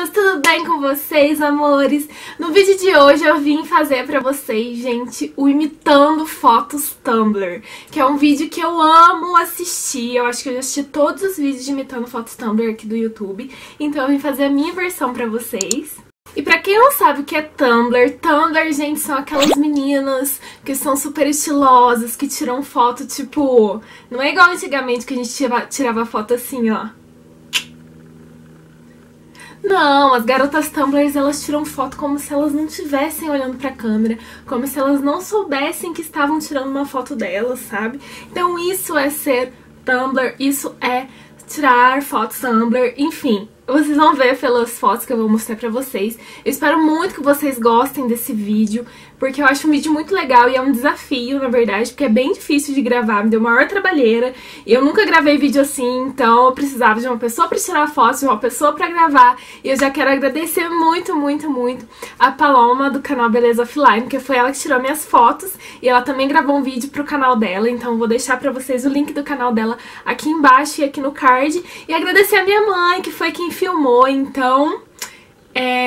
Poços, tudo bem com vocês, amores? No vídeo de hoje eu vim fazer pra vocês, gente, o Imitando Fotos Tumblr, que é um vídeo que eu amo assistir. Eu acho que eu já assisti todos os vídeos de Imitando Fotos Tumblr aqui do YouTube, então eu vim fazer a minha versão pra vocês. E pra quem não sabe o que é Tumblr, Tumblr, gente, são aquelas meninas que são super estilosas, que tiram foto, tipo... Não é igual antigamente que a gente tirava foto assim, ó. Não, as garotas Tumblers, elas tiram foto como se elas não estivessem olhando pra câmera, como se elas não soubessem que estavam tirando uma foto delas, sabe? Então isso é ser Tumblr, isso é tirar fotos Tumblr, enfim... Vocês vão ver pelas fotos que eu vou mostrar pra vocês. Eu espero muito que vocês gostem desse vídeo, porque eu acho um vídeo muito legal e é um desafio, na verdade, porque é bem difícil de gravar, me deu maior trabalheira. E eu nunca gravei vídeo assim, então eu precisava de uma pessoa pra tirar fotos, de uma pessoa pra gravar. E eu já quero agradecer muito, muito, muito a Paloma do canal Beleza Offline, porque foi ela que tirou minhas fotos e ela também gravou um vídeo pro canal dela. Então eu vou deixar pra vocês o link do canal dela aqui embaixo e aqui no card. E agradecer a minha mãe, que foi quem filmou, então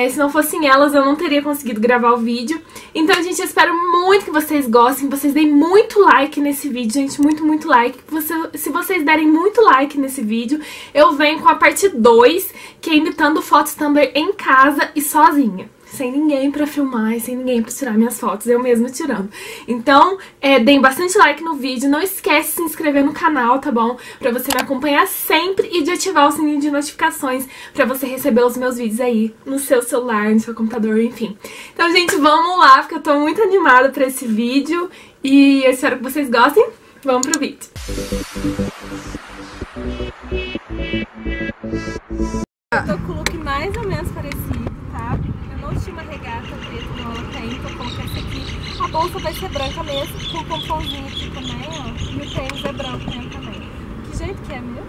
se não fossem elas eu não teria conseguido gravar o vídeo. Então, gente, eu espero muito que vocês gostem, que vocês deem muito like nesse vídeo, gente, muito, muito like. Se vocês derem muito like nesse vídeo, eu venho com a parte 2, que é imitando fotos Tumblr em casa e sozinha. Sem ninguém pra filmar e sem ninguém pra tirar minhas fotos, eu mesma tirando. Então, deem bastante like no vídeo, não esquece de se inscrever no canal, tá bom? Pra você me acompanhar sempre e de ativar o sininho de notificações pra você receber os meus vídeos aí no seu celular, no seu computador, enfim. Então, gente, vamos lá, porque eu tô muito animada pra esse vídeo e eu espero que vocês gostem. Vamos pro vídeo. Eu tô com o look mais ou menos parecido, tá? Uma regata preta que ela tem, tô colocando essa aqui. A bolsa vai ser branca mesmo, com um pomponzinho aqui também, ó. E o tênis é branco mesmo também. Que jeito que é mesmo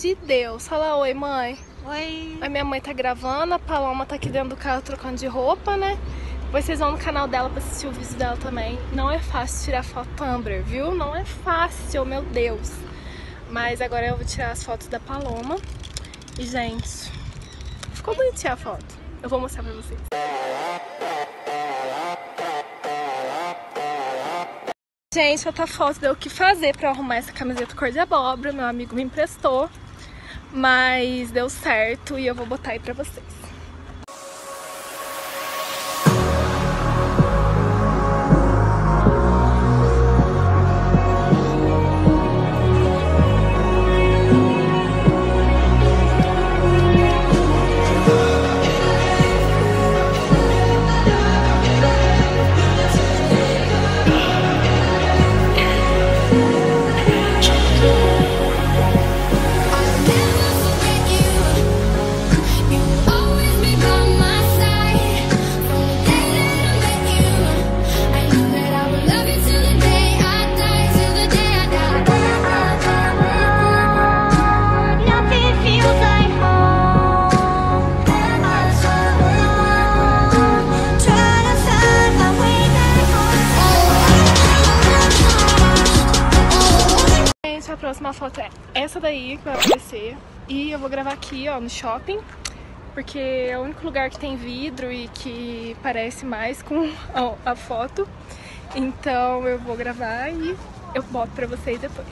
de Deus. Fala oi, mãe. Oi. A minha mãe tá gravando, a Paloma tá aqui dentro do carro trocando de roupa, né? Depois vocês vão no canal dela pra assistir o vídeo dela também. Não é fácil tirar foto Tumblr, viu? Não é fácil, meu Deus. Mas agora eu vou tirar as fotos da Paloma. E, gente, ficou bonitinha a foto. Eu vou mostrar pra vocês. Gente, outra foto deu o que fazer pra arrumar essa camiseta cor de abóbora. Meu amigo me emprestou, mas deu certo e eu vou botar aí pra vocês. A próxima foto é essa daí que vai aparecer e eu vou gravar aqui, ó, no shopping, porque é o único lugar que tem vidro e que parece mais com a foto. Então eu vou gravar e eu boto pra vocês depois.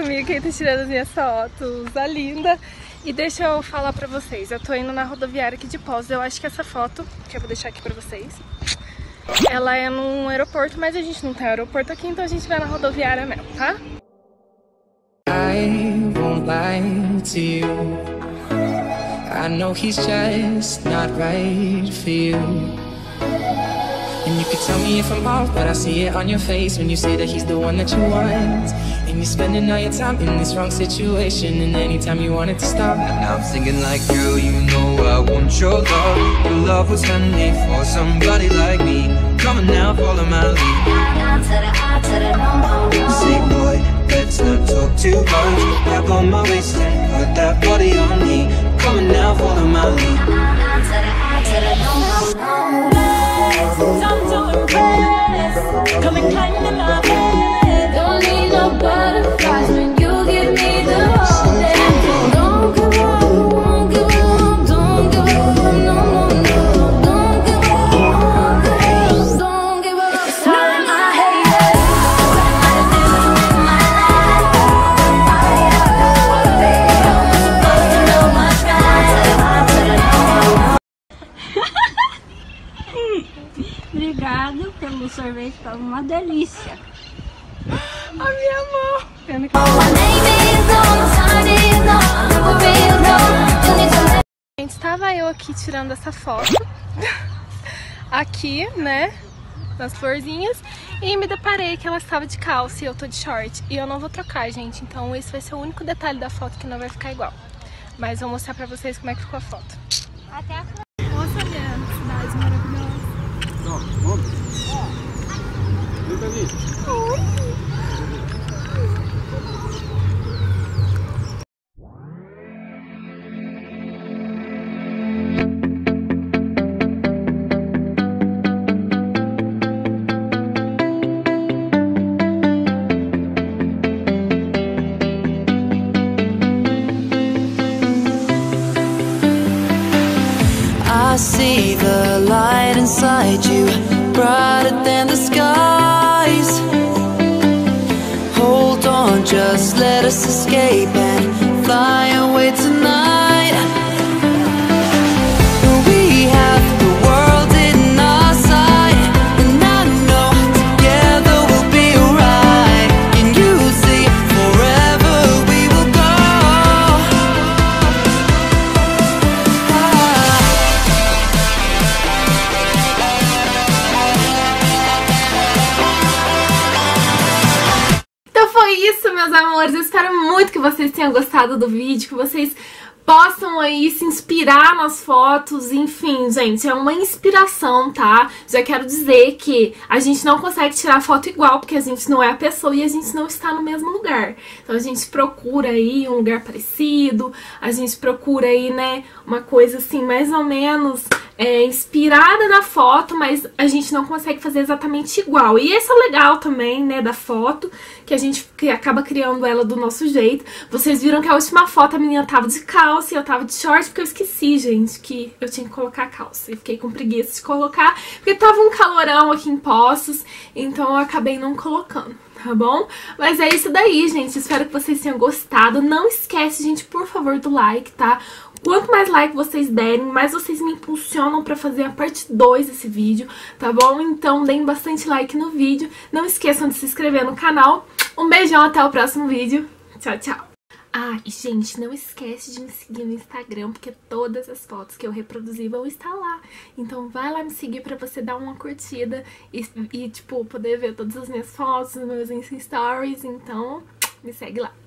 comigo, quem tá tirando as minhas fotos, a linda. E deixa eu falar pra vocês, eu tô indo na rodoviária aqui de Poços. Eu acho que essa foto, que eu vou deixar aqui pra vocês, ela é num aeroporto, mas a gente não tem aeroporto aqui, então a gente vai na rodoviária mesmo, tá? I won't lie to you. I know he's just not right for you. And you could tell me if I'm off, but I see it on your face when you say that he's the one that you want. And you're spending all your time in this wrong situation, and anytime you want it to stop. And I'm singing like, girl, you know I want your love. Your love was handmade for somebody like me. Come on now, follow my lead. Say, boy, let's not talk too much. Grab on my waist and put that body on me. Come on now, follow my lead. Time to impress, come and climb in my bed. Don't need no butterflies when you give me the whole thing. Don't give up, don't give up, don't give up, no, no, no. Don't give up, girls, don't give up. It's time I hate it. I do my life. Obrigado pelo sorvete, tá uma delícia. A minha mão. Gente, estava eu aqui tirando essa foto. Aqui, né? Nas florzinhas. E me deparei que ela estava de calça e eu tô de short. E eu não vou trocar, gente. Então esse vai ser o único detalhe da foto que não vai ficar igual. Mas eu vou mostrar pra vocês como é que ficou a foto. Até a próxima. I see the light inside you, brighter than the skies. Hold on, just let us escape and fly away tonight. We have the world in our sight, and I know together we'll be alright. And you see, forever we will go. Ah. Foi isso, meus amores, eu espero muito que vocês tenham gostado do vídeo, que vocês possam aí se inspirar nas fotos, enfim, gente, é uma inspiração, tá? Já quero dizer que a gente não consegue tirar foto igual, porque a gente não é a pessoa e a gente não está no mesmo lugar. Então a gente procura aí um lugar parecido, a gente procura aí, né, uma coisa assim, mais ou menos inspirada na foto, mas a gente não consegue fazer exatamente igual. E esse é o legal também, né, da foto, que a gente acaba criando ela do nosso jeito. Vocês viram que a última foto a menina tava de calça, e eu tava de short, porque eu esqueci, gente, que eu tinha que colocar a calça. E fiquei com preguiça de colocar, porque tava um calorão aqui em Poços, então eu acabei não colocando, tá bom? Mas é isso daí, gente. Espero que vocês tenham gostado. Não esquece, gente, por favor, do like, tá? Quanto mais like vocês derem, mais vocês me impulsionam pra fazer a parte 2 desse vídeo, tá bom? Então, deem bastante like no vídeo. Não esqueçam de se inscrever no canal. Um beijão, até o próximo vídeo. Tchau, tchau. Ah, e gente, não esquece de me seguir no Instagram, porque todas as fotos que eu reproduzi vão estar lá. Então vai lá me seguir pra você dar uma curtida e tipo, poder ver todas as minhas fotos, meus Insta Stories. Então, me segue lá.